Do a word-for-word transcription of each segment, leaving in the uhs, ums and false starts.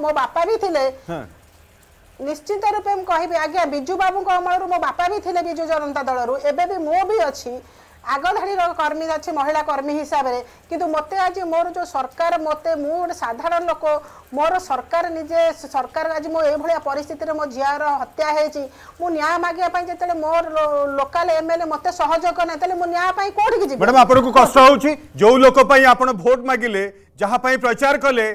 मो बापा भी थिले निश्चित रूपे कहि आज्ञा बिजू बाबू अमल मो बापा भी थिले बिजू जनता दल रु एबे मो भी अच्छी आगधाड़ी कर्मी अच्छे महिला कर्मी हिसाब से किंतु मत आज मोर जो सरकार मत मु साधारण लोक मोर सरकार निजे सरकार आज मो ए परिस्थिति मो झीर हत्या होया मागे जो मोर लोकाल एम एल ए मत सहयोग ना मुझे कौटी जी मैडम आपन को कष्ट हो जो लोकपाई आप भोट मागिले जहाँपाई प्रचार कले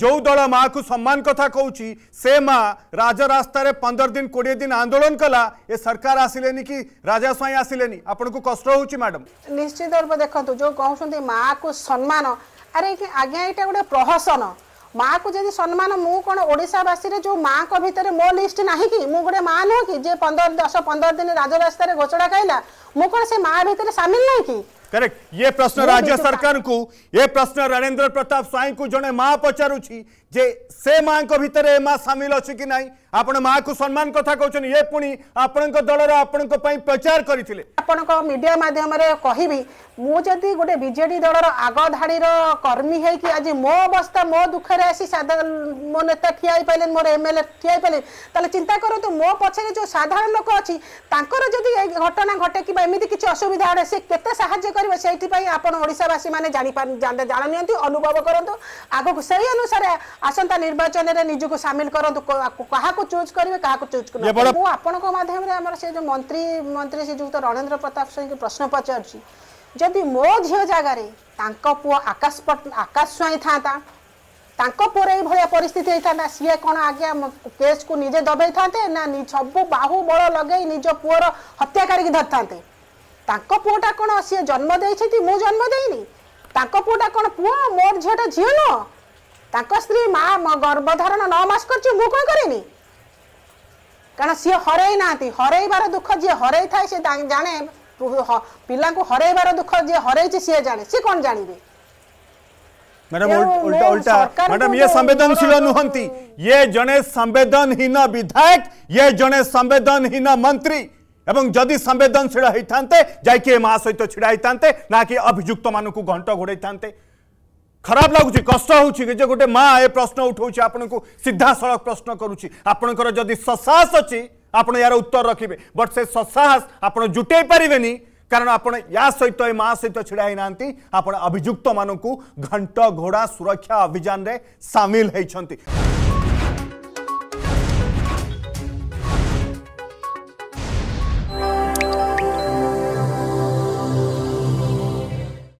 जो दल माँ को सम्मान कथा कौची से माँ राजरास्तार पंदर दिन कोड़े दिन आंदोलन कला ये सरकार आसिले कि राजा स्वाई आसिले आपन को कष्ट होउची मैडम निश्चित रूप देखो जो कहते माँ को सम्मान अरे आज्ञा ये गोटे प्रहसन माँ को जब सम्मान मु कौन ओडावासी जो माँ को भितर मो लिस्ट ना कि मु गोटे माँ नुह कि जे पंदर दस पंदर दिन राजरास्तार घोचड़ा खाइला मु कौन से माँ भितर सामिल ना कि करेक्ट। ये प्रश्न राज्य सरकार को ये प्रश्न रणेंद्र प्रताप स्वाई को जड़े माँ पचारुची जे से माँ को भीतर ए माँ सामिल अच्छी कि ना आप माँ को सम्मान कथा कौन ये पुणी आपण दल आपण प्रचार करते आपण मीडिया मध्यम कहबी मुझे गोटे बीजेडी दल आगधाड़ी कर्मी है कि आज मो अवस्था मो दुखे आसी मो नेता ठिया पारे मोर एम एल ए ठिया पारे चिंता करूँ तो मो पछे जो साधारण लोक अच्छी जदि घटना घटे कि एमती किसी असुविधा है सी के साहाय्य करेंगे से आपशावासी मैंने जानी अनुभव करूँ आगक से अनुसार आसंता निर्वाचन रे निजको सामिल करूँ क्या चूज करेंगे क्या चूज कर आपम से जो मंत्री मंत्री श्रीजुक्त रणेंद्र प्रताप स्वाई प्रश्न पचार जदि मो झील जगार पु आकाश पट आकाश स्वाई था पुरे भाया परिस्थिति होता सीए कौन आज्ञा केस को निजे दबाई थाते ना सब बाहु बल लगे निज पुअर हत्याकारी की धरी था पुटा कौन सी जन्म दे मु जन्म देनी पुटा कौन पुआ मोर झीटा झी नुह स्त्री माँ गर्भधारण नौ मास कर मु कौन करेनि कारण सी हर ना हर दुख जी हर था जाने पिला हर दुख जी हर सी जाने सी कौन जानवे मैडम उल्टा उल्टा मैडम ये संवेदनशील नुहंती ये जड़े संवेदनहीन विधायक ये जड़े संवेदनहीन मंत्री एवं जदि संवेदनशील होता जाकि माँ सहित छिड़ा होता ना कि अभियुक्त मानू घंट घोड़े था खराब लगुच कष्ट हो गोटे माँ ये प्रश्न उठाऊँ आपको सीधा सड़क प्रश्न करुँचर जदि ससाहस अच्छी आप यार उत्तर रखिए बट से ससाहस आप जुटे पारे नहीं कारण आप या सहित माँ सहित छिड़ा ही ना आप अभियुक्त मानू घंट घोड़ा सुरक्षा अभियान रे सामिल होती।